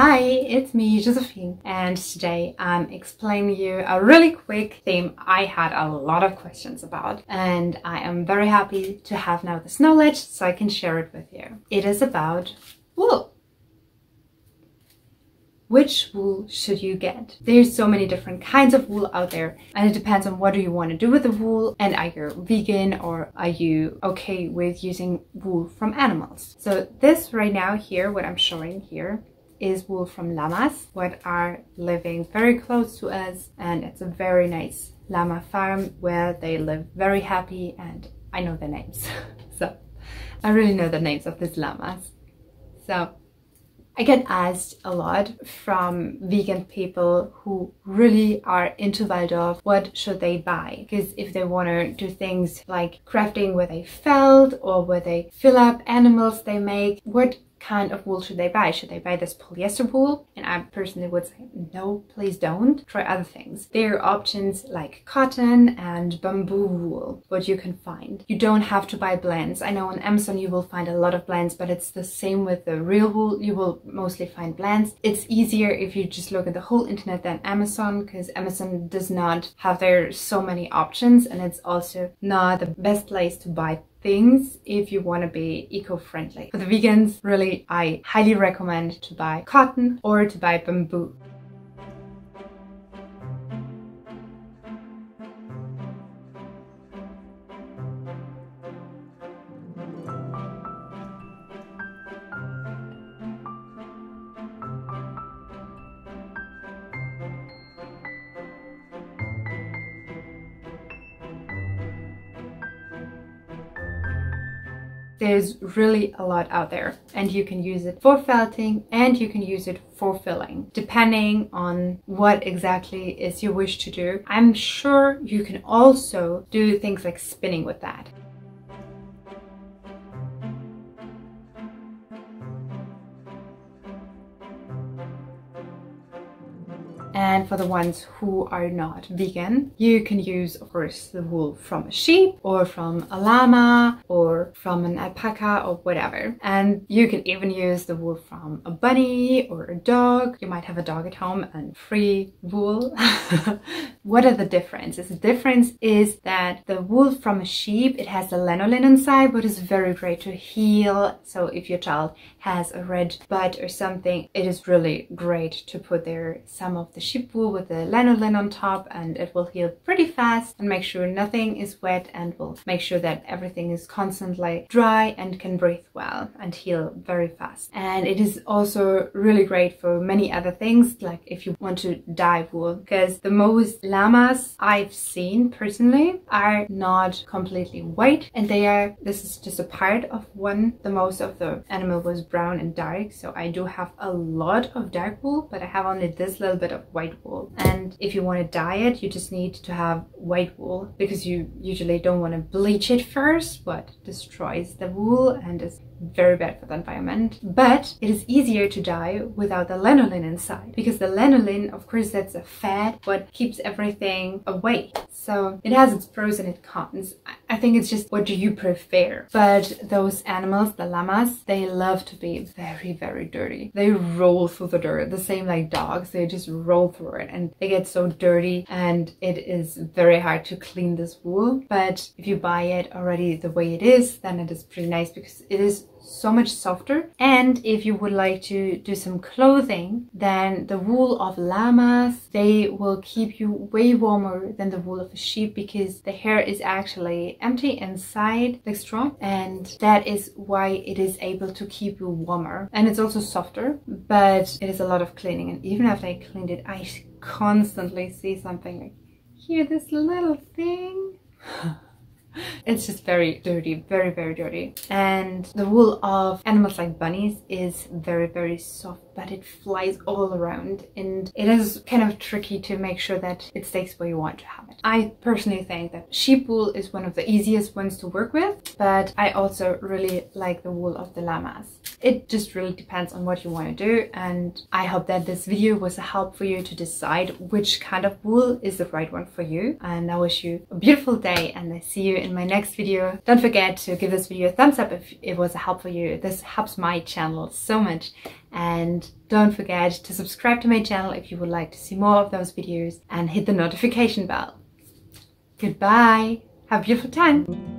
Hi, it's me, Josephine, and today I'm explaining you a really quick theme I had a lot of questions about, and I am very happy to have now this knowledge so I can share it with you. It is about wool. Which wool should you get? There's so many different kinds of wool out there, and it depends on what do you want to do with the wool, and are you vegan or are you okay with using wool from animals? So this right now here, what I'm showing here, is wool from llamas, what are living very close to us, and it's a very nice llama farm where they live very happy, and I know their names. So I really know the names of these llamas. So I get asked a lot from vegan people who really are into Waldorf, what should they buy? Because if they want to do things like crafting where they felt or where they fill up animals they make, what kind of wool should they buy? Should they buy this polyester wool? And I personally would say, no, please don't. Try other things. There are options like cotton and bamboo wool, what you can find. You don't have to buy blends. I know on Amazon you will find a lot of blends, but it's the same with the real wool. You will mostly find blends. It's easier if you just look at the whole internet than Amazon, because Amazon does not have there so many options, and it's also not the best place to buy things if you want to be eco-friendly. For the vegans, really, I highly recommend to buy cotton or to buy bamboo. There's really a lot out there, and you can use it for felting and you can use it for filling, depending on what exactly is your wish to do. I'm sure you can also do things like spinning with that. And for the ones who are not vegan, you can use, of course, the wool from a sheep or from a llama or from an alpaca or whatever. And you can even use the wool from a bunny or a dog. You might have a dog at home and free wool. What are the differences? The difference is that the wool from a sheep, it has the lanolin inside, but it's very great to heal. So if your child has a red butt or something, it is really great to put there some of the sheep wool with the lanolin on top, and it will heal pretty fast and make sure nothing is wet, and will make sure that everything is constantly dry and can breathe well and heal very fast. And it is also really great for many other things, like if you want to dye wool, because the most llamas I've seen personally are not completely white, and they are, this is just a part of one, the most of the animal was brown and dark. So I do have a lot of dark wool, but I have only this little bit of white wool. And if you want to dye it, you just need to have white wool, because you usually don't want to bleach it first, but destroys the wool and is very bad for the environment. But it is easier to dye without the lanolin inside, because the lanolin, of course, that's a fat, but keeps everything away. So it has its pros and its cons. I think it's just, what do you prefer? But those animals, the llamas, they love to be very, very dirty. They roll through the dirt, the same like dogs. They just roll through it and they get so dirty, and it is very hard to clean this wool. But if you buy it already the way it is, then it is pretty nice, because it is so much softer. And if you would like to do some clothing, then the wool of llamas, they will keep you way warmer than the wool of a sheep, because the hair is actually empty inside, like straw, and that is why it is able to keep you warmer. And it's also softer, but it is a lot of cleaning. And even after I cleaned it, I constantly see something like here, this little thing. It's just very dirty, very, very dirty. And the wool of animals like bunnies is very, very soft, but it flies all around, and it is kind of tricky to make sure that it stays where you want to have it. I personally think that sheep wool is one of the easiest ones to work with, but I also really like the wool of the llamas. It just really depends on what you want to do, and I hope that this video was a help for you to decide which kind of wool is the right one for you. And I wish you a beautiful day, and I see you in my next video. Don't forget to give this video a thumbs up if it was a help for you. This helps my channel so much. And don't forget to subscribe to my channel if you would like to see more of those videos, and hit the notification bell. Goodbye. Have a beautiful time.